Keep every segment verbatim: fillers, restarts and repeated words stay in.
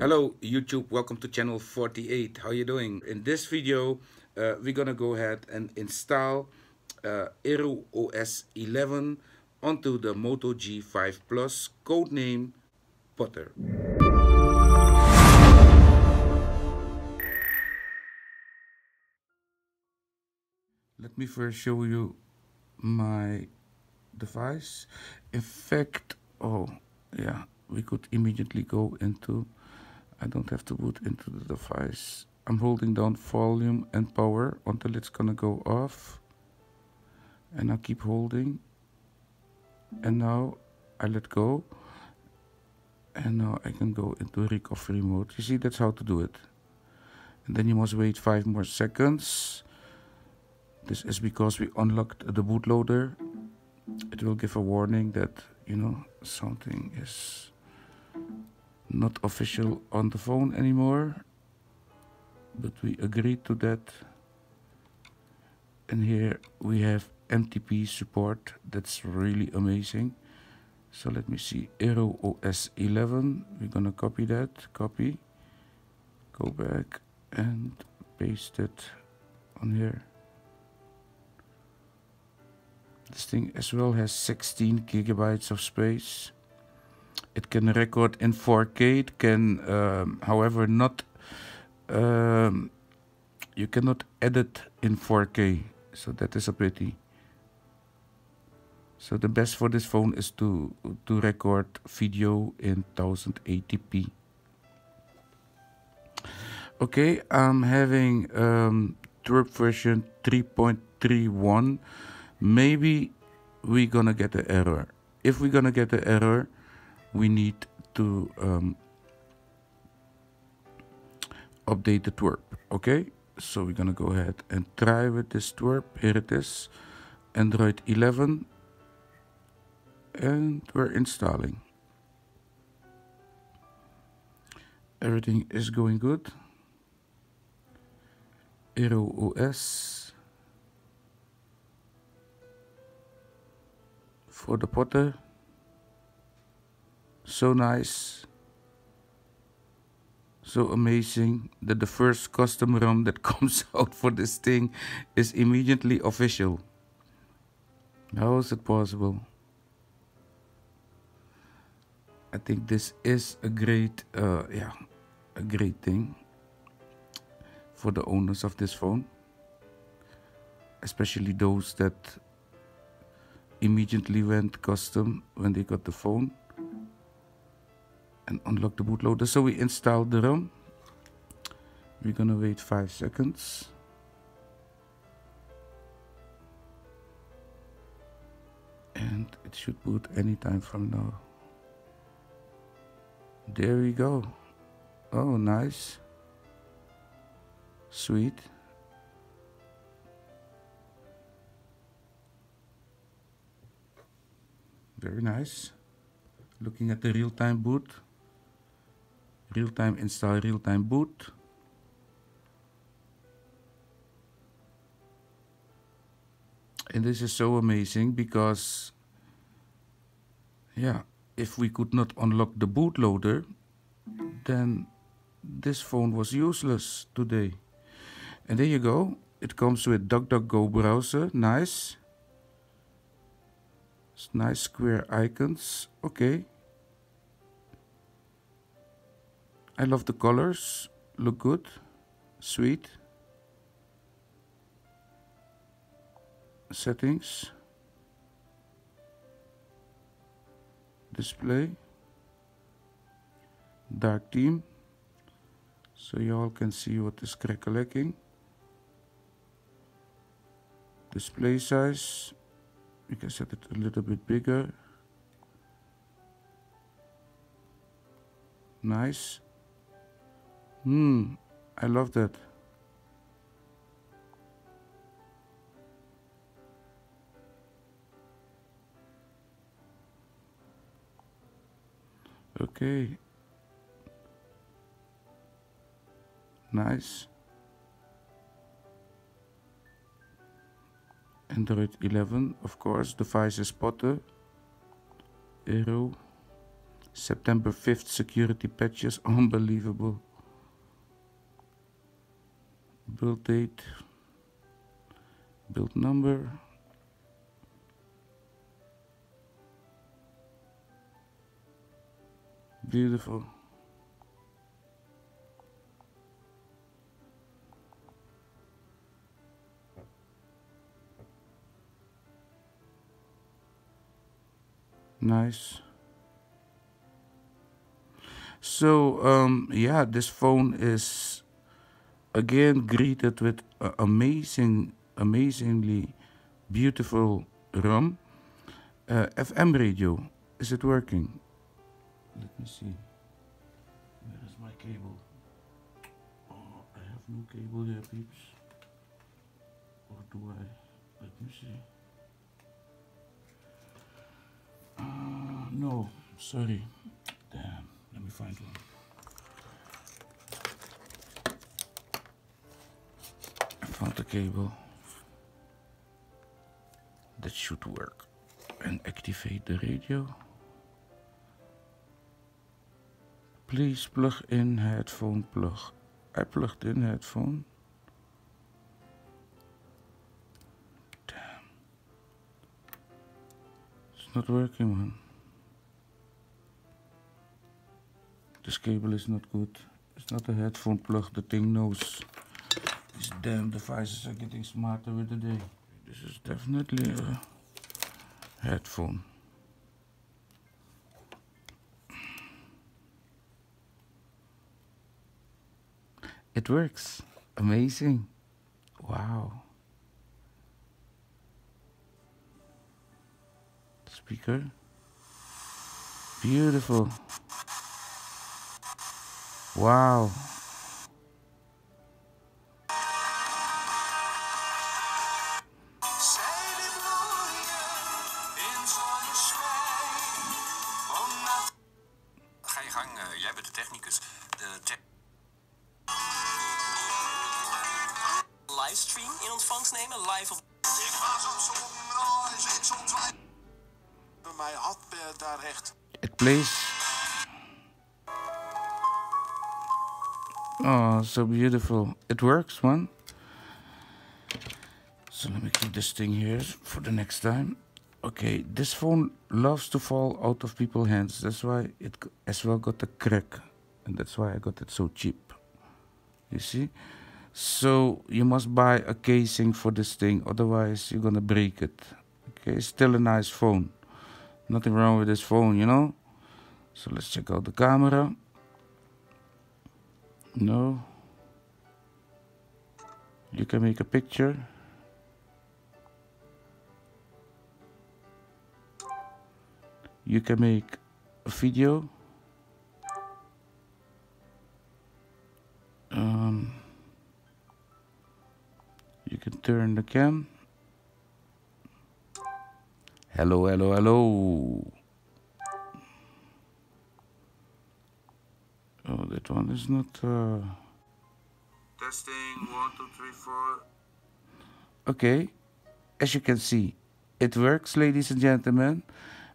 Hello YouTube, welcome to channel forty-eight. How you doing? In this video uh, we're gonna go ahead and install uh, ArrowOS eleven onto the Moto G five Plus, codename Potter. Let me first show you my device. In fact, oh yeah, we could immediately go into, I don't have to boot into the device. I'm holding down volume and power until it's gonna go off, and I keep holding, and now I let go, and now I can go into recovery mode. You see, that's how to do it. And then you must wait five more seconds. This is because we unlocked the bootloader. It will give a warning that, you know, something is not official on the phone anymore, but we agreed to that. And here we have M T P support. That's really amazing. So let me see, ArrowOS eleven, we're gonna copy that, copy, go back and paste it on here. This thing as well has sixteen gigabytes of space. It can record in four K. It can, um, however, not. Um, you cannot edit in four K, so that is a pity. So the best for this phone is to to record video in ten eighty p. Okay, I'm having um, T W R P version three point three one. Maybe we're gonna get an error. If we're gonna get an error, we need to um, update the T W R P. Okay, so we're gonna go ahead and try with this T W R P. Here it is, Android eleven, and we're installing. Everything is going good. ArrowOS. For the Potter, so nice, so amazing that the first custom ROM that comes out for this thing is immediately official. How is it possible? I think this is a great, uh, yeah, a great thing for the owners of this phone, especially those that immediately went custom when they got the phone and unlocked the bootloader. So we installed the ROM. We're gonna wait five seconds. And it should boot anytime from now. There we go. Oh, nice. Sweet. Very nice. Looking at the real-time boot. Real-time install, real-time boot. And this is so amazing because, yeah, if we could not unlock the bootloader, then this phone was useless today. And there you go. It comes with DuckDuckGo browser. Nice. Nice square icons. Okay, I love the colors, look good, sweet. Settings, display, dark theme, so you all can see what is crackalacking. Display size, we can set it a little bit bigger. Nice. Hmm, I love that. Okay. Nice. Android eleven, of course, device is Potter, Arrow, September fifth security patches, unbelievable. Build date, build number. Beautiful. Nice. So um, yeah, this phone is again greeted with uh, amazing, amazingly beautiful RAM. Uh, F M radio, is it working? Let me see. Where is my cable? Oh, I have no cable here, peeps. Or do I? Let me see. Uh, no, sorry. Damn, let me find one. I found the cable. That should work. And activate the radio. Please plug in headphone plug. I plugged in headphone. Damn. It's not working, man. This cable is not good. It's not a headphone plug, the thing knows. These damn devices are getting smarter with the day. This is definitely a headphone. It works. Amazing. Wow. Speaker. Beautiful. Wow. Oh, so beautiful. It works, man. So let me keep this thing here for the next time. Okay, this phone loves to fall out of people's hands. That's why it as well got a crack. And that's why I got it so cheap. You see? So you must buy a casing for this thing. Otherwise, you're gonna break it. Okay, still a nice phone. Nothing wrong with this phone, you know? So let's check out the camera. No. You can make a picture. You can make a video. Um, you can turn the cam. Hello, hello, hello. Oh, that one is not. Uh... Testing one, two, three, four. Okay, as you can see, it works, ladies and gentlemen.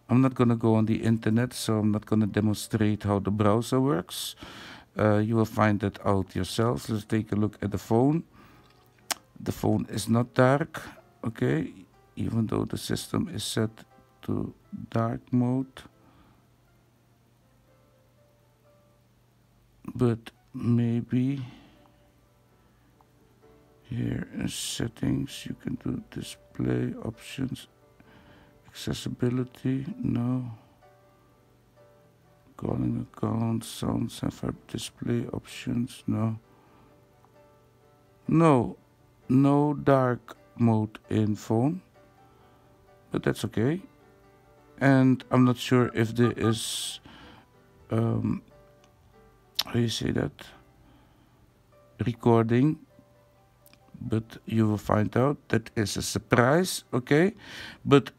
I'm not gonna go on the internet, so I'm not gonna demonstrate how the browser works. Uh, you will find that out yourselves. Let's take a look at the phone. The phone is not dark, okay, even though the system is set to dark mode. But maybe here in settings you can do display options, accessibility, no, calling account, sounds and vibe, display options, no, no, no dark mode in phone, but that's okay. And I'm not sure if there is um, how you say that? Recording, but you will find out. That is a surprise, okay? But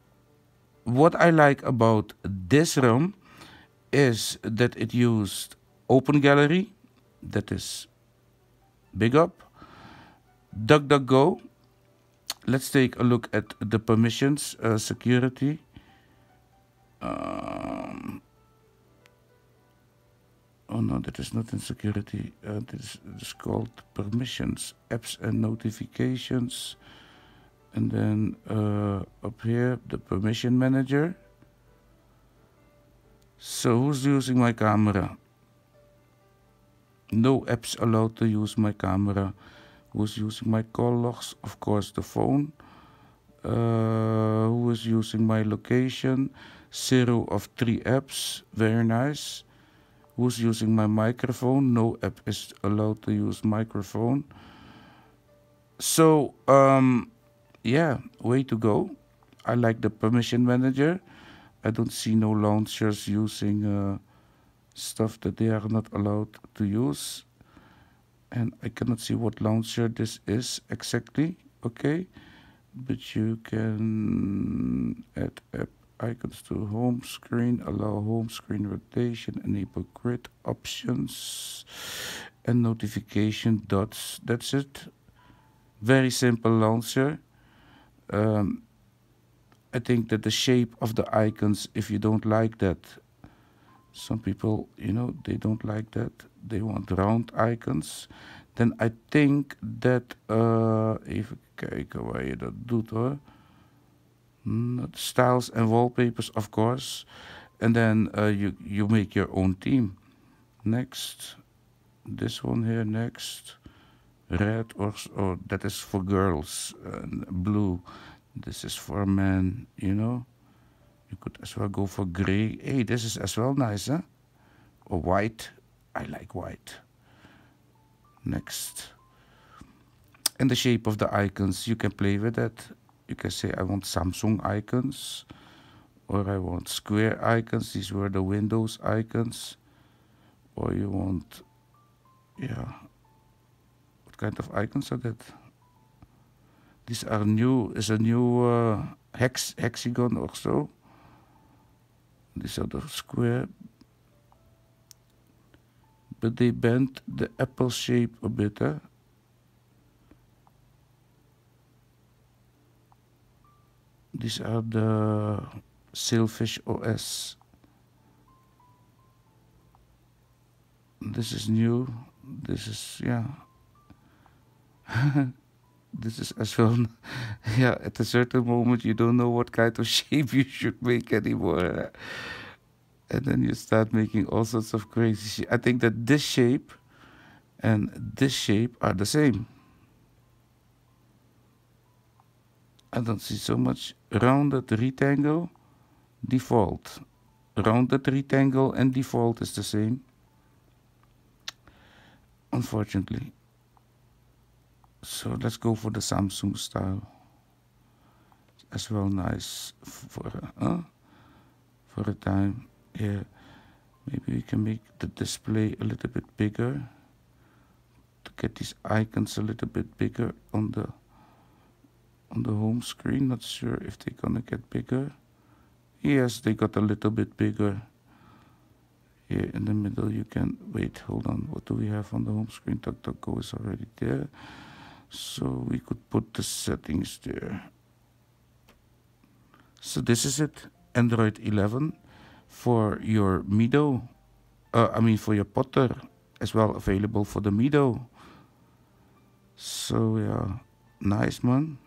what I like about this ROM is that it used Open Gallery, that is big up, DuckDuckGo. Let's take a look at the permissions, uh, security. Um, Oh no, that is not in security. Uh, this is called permissions, apps and notifications. And then uh, up here, the permission manager. So who's using my camera? No apps allowed to use my camera. Who's using my call logs? Of course, the phone. Uh, who is using my location? Zero of three apps. Very nice. Who's using my microphone? No app is allowed to use microphone. So, um, yeah, way to go. I like the permission manager. I don't see no launchers using uh, stuff that they are not allowed to use. And I cannot see what launcher this is exactly, okay? But you can add app icons to home screen, allow home screen rotation, enable grid options, and notification dots. That's it. Very simple launcher. Um, I think that the shape of the icons, if you don't like that, some people, you know, they don't like that. They want round icons. Then I think dat, uh, even kijken waar je dat doet hoor. Mm, styles and wallpapers, of course. And then uh, you, you make your own theme. Next. This one here, next. Red, or, or that is for girls. And blue, this is for men, you know. You could as well go for gray. Hey, this is as well nice, huh? Or white. I like white. Next. And the shape of the icons, you can play with that. You can say I want Samsung icons, or I want square icons. These were the Windows icons. Or you want, yeah, what kind of icons are that? These are new, is a new uh, hex, hexagon or so. These are the square. But they bent the apple shape a bit, huh? These are the Sailfish O S. This is new. This is, yeah. This is as well. Yeah, at a certain moment you don't know what kind of shape you should make anymore. And then you start making all sorts of crazy shit. I think that this shape and this shape are the same. I don't see so much rounded rectangle, default. Rounded rectangle and default is the same. Unfortunately. So let's go for the Samsung style. As well nice for, uh, for a time. Yeah, maybe we can make the display a little bit bigger. To get these icons a little bit bigger on the on the home screen. Not sure if they're gonna get bigger. Yes, they got a little bit bigger. Here in the middle you can, wait, hold on, what do we have on the home screen? DuckDuckGo is already there. So we could put the settings there. So this is it, Android eleven for your Mido, uh, I mean for your Potter, as well available for the Mido. So yeah, nice man.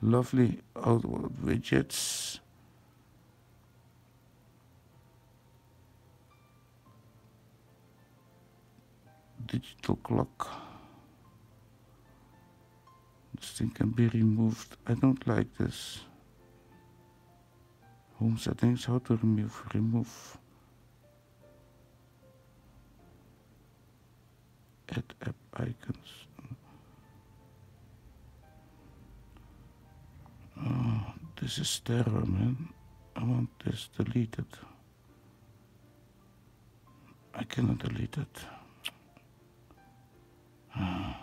Lovely outward widgets. Digital clock. This thing can be removed. I don't like this. Home settings, how to remove, remove. Add app icons. Oh, this is terror, man. I want this deleted. I cannot delete it. Ah.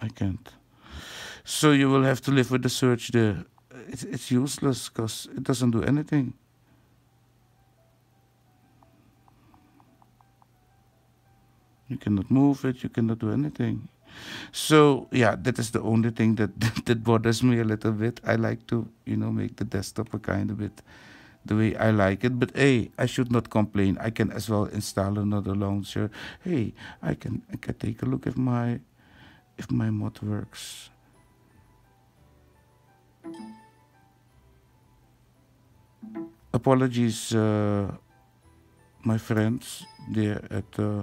I can't. So you will have to live with the search there. It's, it's useless because it doesn't do anything. You cannot move it, you cannot do anything. So yeah, that is the only thing that that bothers me a little bit. I like to, you know, make the desktop a kind of bit the way I like it. But hey, I should not complain. I can as well install another launcher. Hey, I can I can take a look if my if my mod works. Apologies, uh, my friends there at, uh,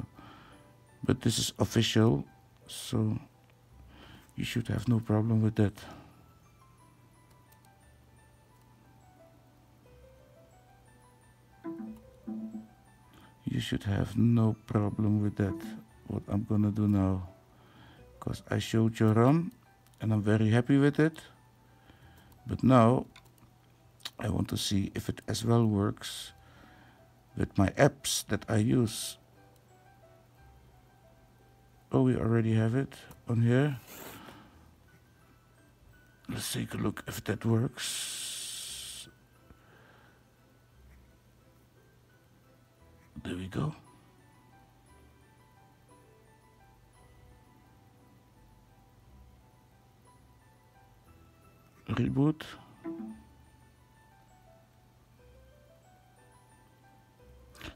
but this is official, so you should have no problem with that. You should have no problem with that. What I'm gonna do now, because I showed you ROM and I'm very happy with it, but now I want to see if it as well works with my apps that I use. Oh, we already have it on here. Let's take a look if that works. There we go. Reboot.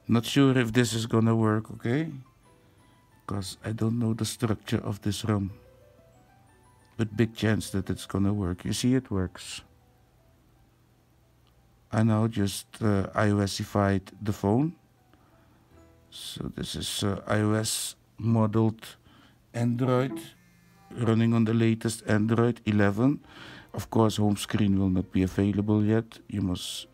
Not sure if this is gonna work, okay? Because I don't know the structure of this ROM. But big chance that it's gonna work. You see, it works. I now just uh, iOSified the phone. So this is uh, iOS modeled Android, running on the latest Android eleven. Of course, home screen will not be available yet. You must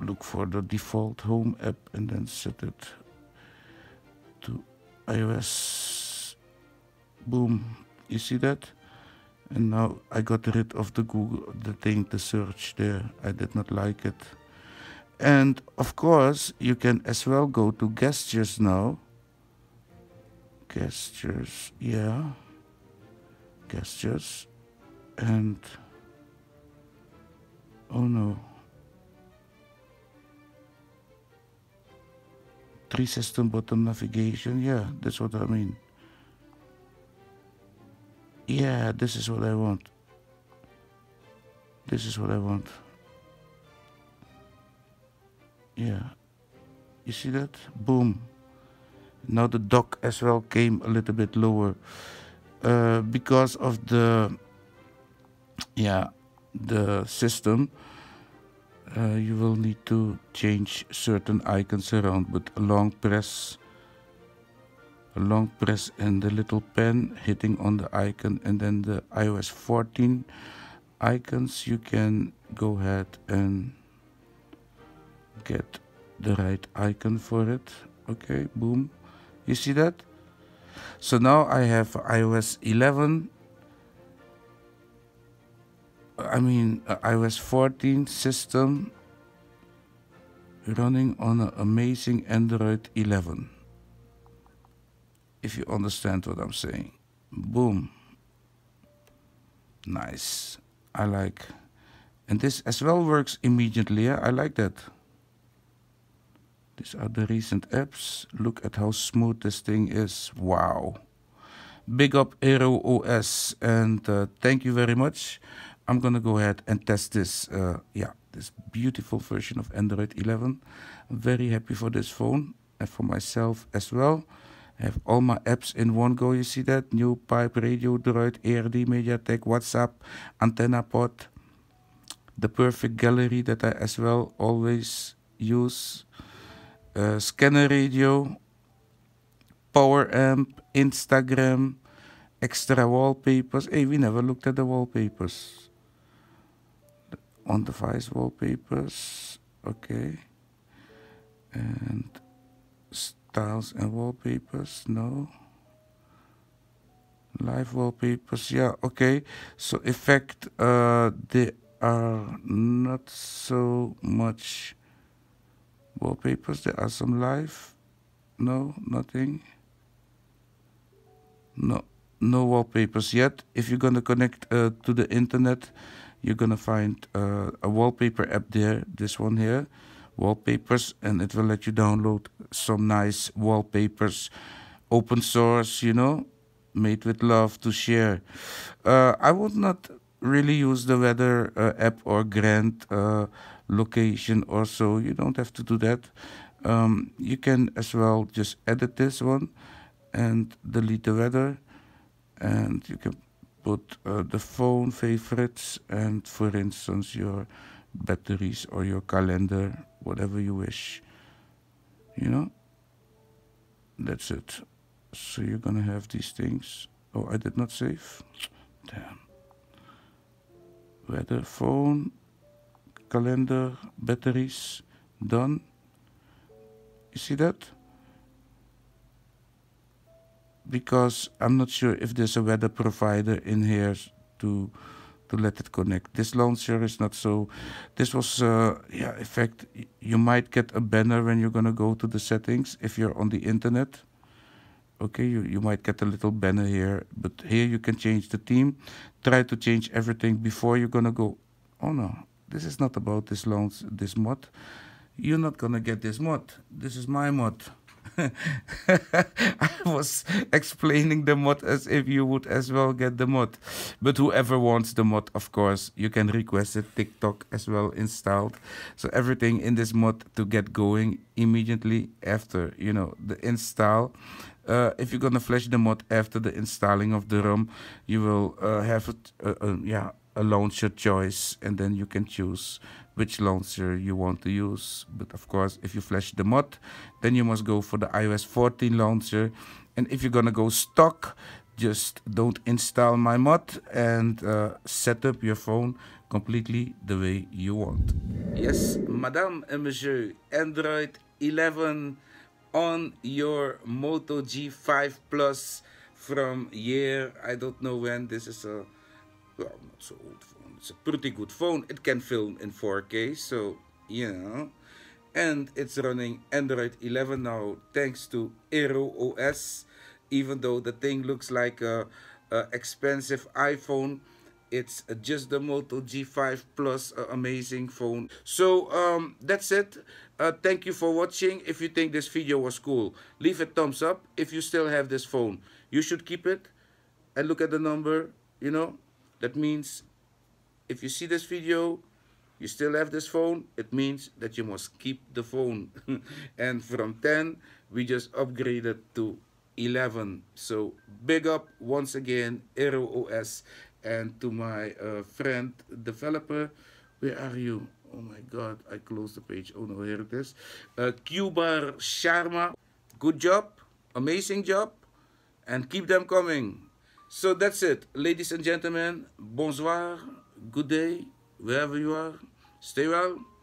look for the default home app and then set it to iOS. Boom, you see that? And now I got rid of the Google, the thing, the search there. I did not like it. And of course, you can as well go to gestures now. Gestures, yeah. Gestures. And oh no. Three system bottom navigation, yeah, that's what I mean. Yeah, this is what I want. This is what I want. Yeah, you see that? Boom. Now the dock as well came a little bit lower uh, because of the, yeah, the system. Uh, you will need to change certain icons around, but a long press, a long press and the little pen hitting on the icon, and then the iOS fourteen icons, you can go ahead and get the right icon for it. Okay, boom. You see that? So now I have iOS eleven. I mean, uh, iOS fourteen system running on an amazing Android eleven. If you understand what I'm saying. Boom. Nice. I like. And this as well works immediately. Yeah? I like that. These are the recent apps. Look at how smooth this thing is. Wow. Big up ArrowOS. And uh, thank you very much. I'm gonna go ahead and test this, uh, yeah, this beautiful version of Android eleven. I'm very happy for this phone and for myself as well. I have all my apps in one go. You see that? New Pipe, Radio, Droid, A R D, MediaTek, WhatsApp, Antenna Pod. The perfect gallery that I as well always use. Uh, Scanner Radio, Power Amp, Instagram, extra wallpapers. Hey, we never looked at the wallpapers. On device wallpapers, okay, and styles and wallpapers, no, live wallpapers, yeah, okay. So effect, uh, they are not so much wallpapers, there are some live, no, nothing, no, no wallpapers yet. If you're gonna connect uh, to the internet, you're gonna find uh, a wallpaper app there, this one here, wallpapers, and it will let you download some nice wallpapers open source, you know, made with love to share. Uh, I would not really use the weather uh, app or grant uh, location or so. You don't have to do that. Um, you can as well just edit this one and delete the weather, and you can put uh, the phone favorites and, for instance, your batteries or your calendar, whatever you wish, you know. That's it. So you're gonna have these things. Oh, I did not save. Damn. Weather, phone, calendar, batteries, done. You see that? Because I'm not sure if there's a weather provider in here to to let it connect. This launcher is not so. This was, uh, yeah, in fact, you might get a banner when you're gonna go to the settings if you're on the internet. Okay, you, you might get a little banner here, but here you can change the theme. Try to change everything before you're gonna go. Oh no, this is not about this launch, this mod. You're not gonna get this mod. This is my mod. I was explaining the mod as if you would as well get the mod. But whoever wants the mod, of course, you can request it. TikTok as well installed. So everything in this mod to get going immediately after, you know, the install. Uh, if you're gonna flash the mod after the installing of the ROM, you will uh, have it, uh, uh, yeah, a launcher choice, and then you can choose which launcher you want to use. But of course, if you flash the mod, then you must go for the i O S fourteen launcher. And if you're gonna go stock, just don't install my mod and uh, set up your phone completely the way you want. Yes, madame and monsieur, Android eleven on your Moto G five Plus from year, I don't know when. This is a, well, not so old phone. It's a pretty good phone. It can film in four K, so you know. And it's running Android eleven now, thanks to ArrowOS. Even though the thing looks like a, a expensive iPhone, it's just the Moto G five Plus, uh, amazing phone. So um, that's it. Uh, thank you for watching. If you think this video was cool, leave a thumbs up. If you still have this phone, you should keep it and look at the number, you know. That means if you see this video, you still have this phone, it means that you must keep the phone. And from ten, we just upgraded to eleven. So big up once again, ArrowOS, and to my uh, friend developer. Where are you? Oh my God, I closed the page. Oh no, here it is. Uh, Kuber Sharma. Good job. Amazing job. And keep them coming. So that's it, ladies and gentlemen. Bonsoir, good day, wherever you are. Stay well.